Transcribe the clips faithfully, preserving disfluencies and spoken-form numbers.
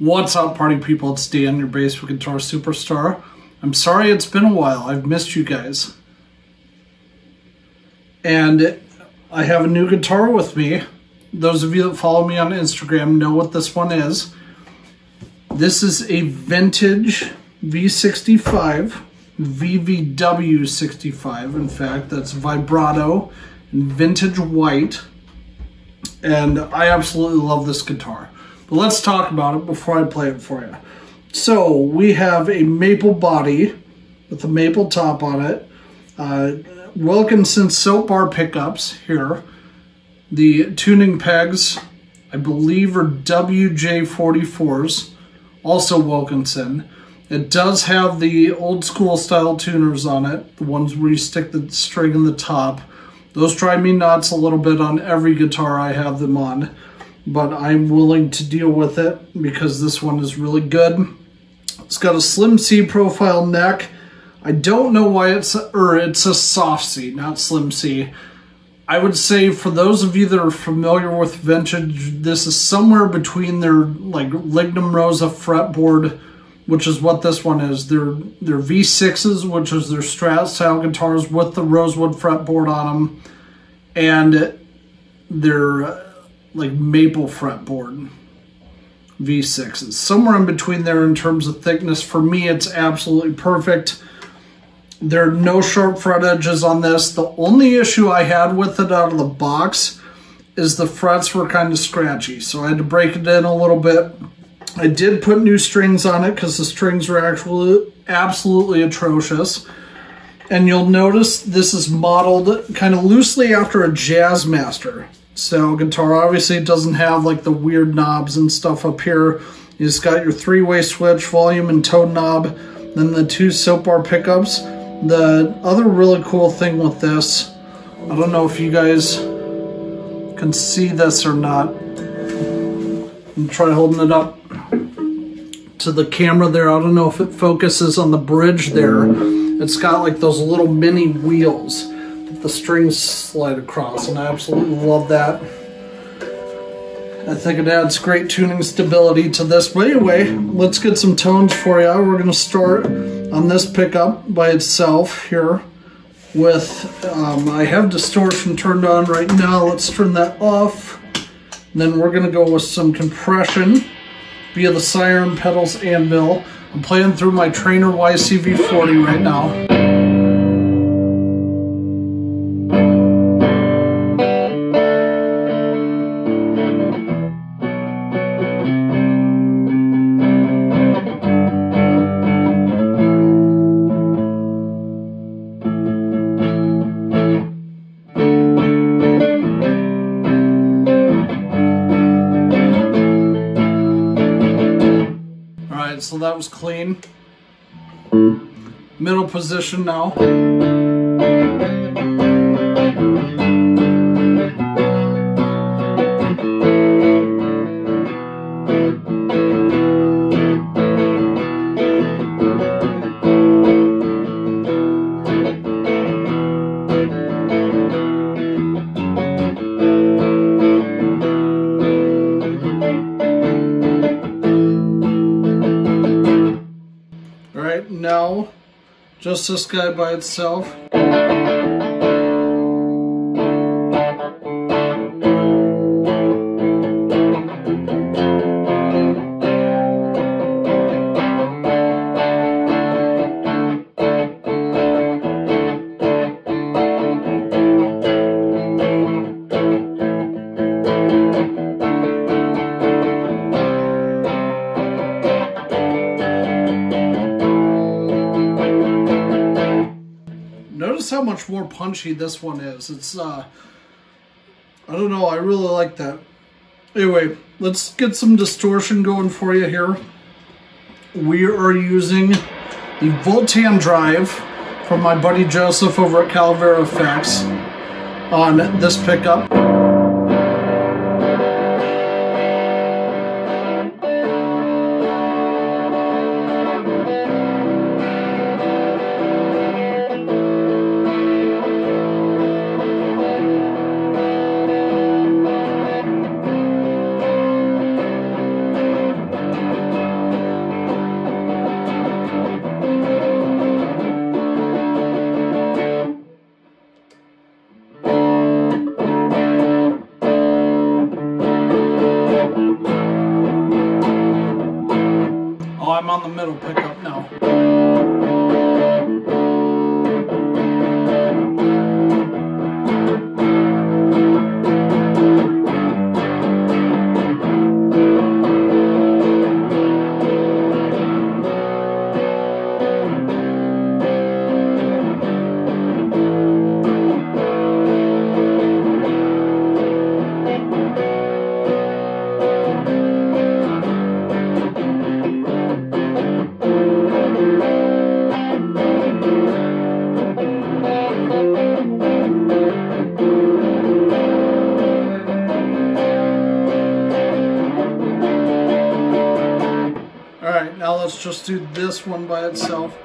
What's up, party people? It's Dan, your Basement Guitar Superstar. I'm sorry it's been a while. I've missed you guys. And I have a new guitar with me. Those of you that follow me on Instagram know what this one is. This is a Vintage V sixty-five V V W sixty-five. In fact, that's vibrato and vintage white. And I absolutely love this guitar. But let's talk about it before I play it for you. So we have a maple body with a maple top on it. Uh, Wilkinson soap bar pickups here. The tuning pegs, I believe, are W J forty-fours, also Wilkinson. It does have the old school style tuners on it, the ones where you stick the string in the top. Those drive me nuts a little bit on every guitar I have them on, but I'm willing to deal with it because this one is really good. It's got a slim C profile neck. I don't know why it's, or it's a soft C, not slim C. I would say for those of you that are familiar with vintage, this is somewhere between their like Lignum Rosa fretboard, which is what this one is. Their their V sixes, which is their Strat style guitars with the rosewood fretboard on them, and their like maple fretboard V sixes. Somewhere in between there in terms of thickness. For me, it's absolutely perfect. There are no sharp fret edges on this. The only issue I had with it out of the box is the frets were kind of scratchy, so I had to break it in a little bit. I did put new strings on it because the strings were actually absolutely atrocious. And you'll notice this is modeled kind of loosely after a Jazzmaster style guitar. Obviously it doesn't have like the weird knobs and stuff up here. It's got your three-way switch, volume and tone knob, then the two soap bar pickups. The other really cool thing with this, I don't know if you guys can see this or not. I'm try holding it up to the camera there. I don't know if it focuses on the bridge there. It's got like those little mini wheels that the strings slide across, and I absolutely love that. I think it adds great tuning stability to this. But anyway, let's get some tones for you. We're going to start on this pickup by itself here with, um, I have distortion turned on right now. Let's turn that off. And then we're going to go with some compression via the siren pedals anvil. I'm playing through my Traynor Y C V forty right now. So that was clean. Middle position now. Just this guy by itself. How much more punchy this one is. It's uh I don't know, I really like that. Anyway, let's get some distortion going for you here. We are using the Voltan drive from my buddy Joseph over at Calavera effects on this pickup. I'm on the middle pickup now. Let's just do this one by itself.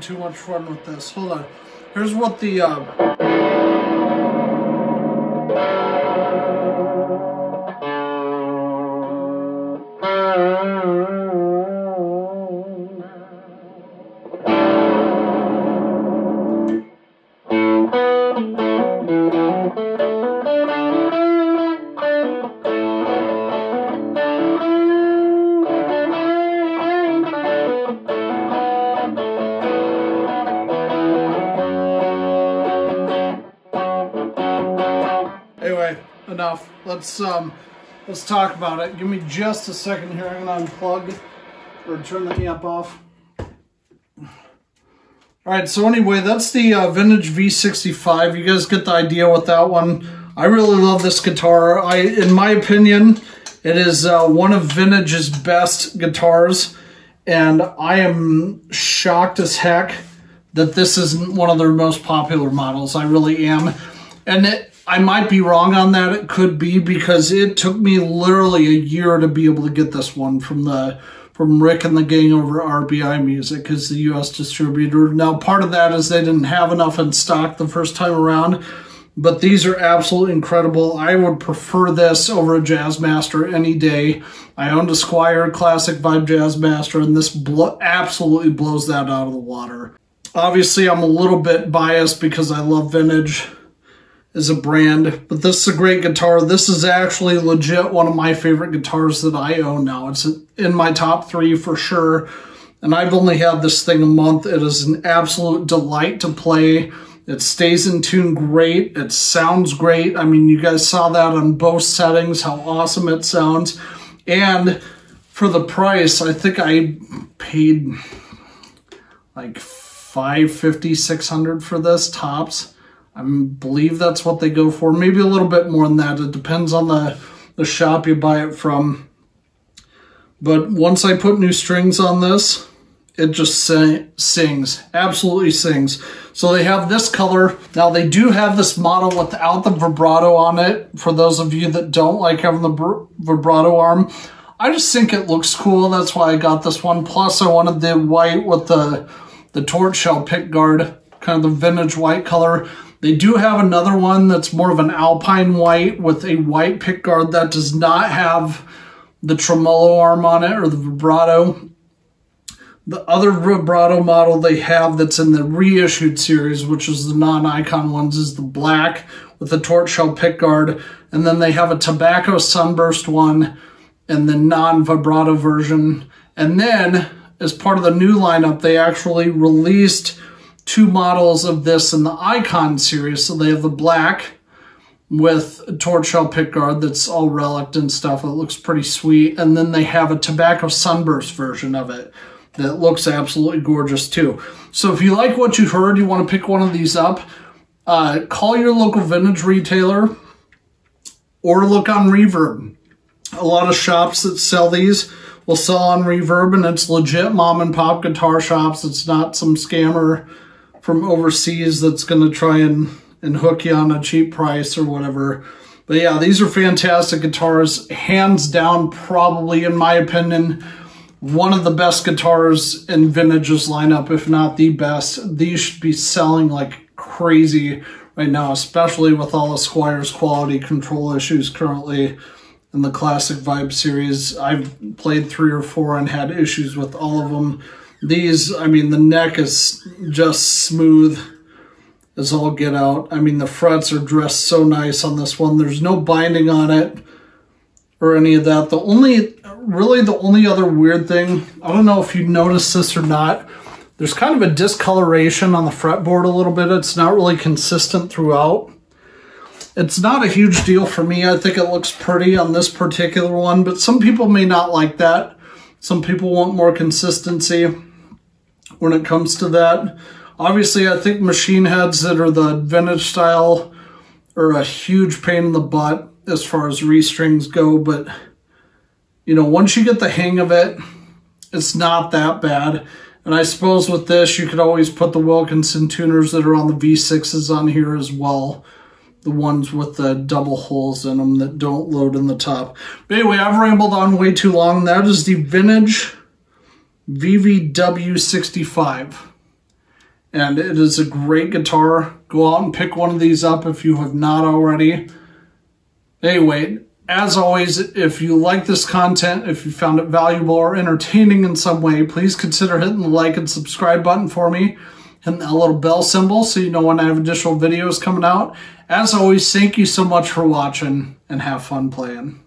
Too much fun with this. Hold on. Here's what the uh, enough. Let's um, let's talk about it. Give me just a second here. I'm gonna unplug or turn the amp off. All right. So anyway, that's the uh, Vintage V sixty-five. You guys get the idea with that one. I really love this guitar. I, in my opinion, it is uh, one of Vintage's best guitars, and I am shocked as heck that this isn't one of their most popular models. I really am, and it. I might be wrong on that. It could be, because it took me literally a year to be able to get this one from the from Rick and the gang over R B I Music as the U S distributor. Now, part of that is they didn't have enough in stock the first time around, but these are absolutely incredible. I would prefer this over a Jazzmaster any day. I owned a Squier Classic Vibe Jazzmaster, and this blo- absolutely blows that out of the water. Obviously, I'm a little bit biased because I love Vintage as a brand, but this is a great guitar. This is actually legit one of my favorite guitars that I own now. It's in my top three for sure, and I've only had this thing a month. It is an absolute delight to play. It stays in tune great. It sounds great. I mean, you guys saw that on both settings, how awesome it sounds. And for the price, I think I paid like five fifty, six hundred for this, tops. I believe that's what they go for. Maybe a little bit more than that. It depends on the, the shop you buy it from. But once I put new strings on this, it just sing, sings. Absolutely sings. So they have this color. Now, they do have this model without the vibrato on it, for those of you that don't like having the vibrato arm. I just think it looks cool. That's why I got this one. Plus, I wanted the white with the, the tortoiseshell pickguard. kind of the vintage white color. They do have another one that's more of an alpine white with a white pickguard that does not have the tremolo arm on it or the vibrato. The other vibrato model they have that's in the reissued series, which is the non-icon ones, is the black with the torch shell pickguard. And then they have a tobacco sunburst one and the non-vibrato version. And then, as part of the new lineup, they actually released two models of this in the Icon series. So they have the black with a torch shell pickguard that's all relic and stuff. It looks pretty sweet. And then they have a tobacco sunburst version of it that looks absolutely gorgeous too. So if you like what you heard, you want to pick one of these up, uh, call your local vintage retailer or look on Reverb. A lot of shops that sell these will sell on Reverb, and it's legit mom and pop guitar shops. It's not some scammer from overseas that's going to try and, and hook you on a cheap price or whatever. But yeah, these are fantastic guitars. Hands down, probably, in my opinion, one of the best guitars in Vintage's lineup, if not the best. These should be selling like crazy right now, especially with all of Squier's quality control issues currently in the Classic Vibe series. I've played three or four and had issues with all of them. These, I mean, the neck is just smooth as all get out. I mean, the frets are dressed so nice on this one. There's no binding on it or any of that. The only, really the only other weird thing, I don't know if you noticed this or not, there's kind of a discoloration on the fretboard a little bit. It's not really consistent throughout. It's not a huge deal for me. I think it looks pretty on this particular one, but some people may not like that. Some people want more consistency when it comes to that. Obviously, I think machine heads that are the vintage style are a huge pain in the butt as far as restrings go, but you know, once you get the hang of it, it's not that bad. And I suppose with this, you could always put the Wilkinson tuners that are on the V sixes on here as well. The ones with the double holes in them that don't load in the top. But anyway, I've rambled on way too long. That is the Vintage V V W sixty-five. And it is a great guitar. Go out and pick one of these up if you have not already. Anyway, as always, if you like this content, if you found it valuable or entertaining in some way, please consider hitting the like and subscribe button for me. And that little bell symbol so you know when I have additional videos coming out. As always, thank you so much for watching, and have fun playing.